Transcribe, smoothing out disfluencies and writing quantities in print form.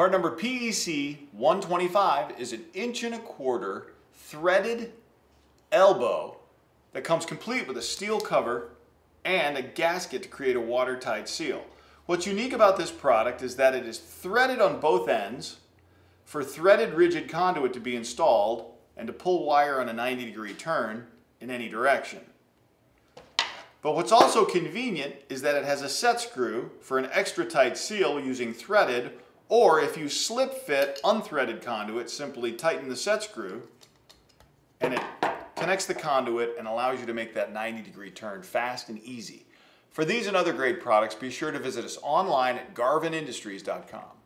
Part number PEC 125 is an 1.25" threaded elbow that comes complete with a steel cover and a gasket to create a watertight seal. What's unique about this product is that it is threaded on both ends for threaded rigid conduit to be installed and to pull wire on a 90-degree turn in any direction. But what's also convenient is that it has a set screw for an extra tight seal using threaded, or if you slip fit unthreaded conduit, simply tighten the set screw and it connects the conduit and allows you to make that 90-degree turn fast and easy. For these and other great products, be sure to visit us online at garvinindustries.com.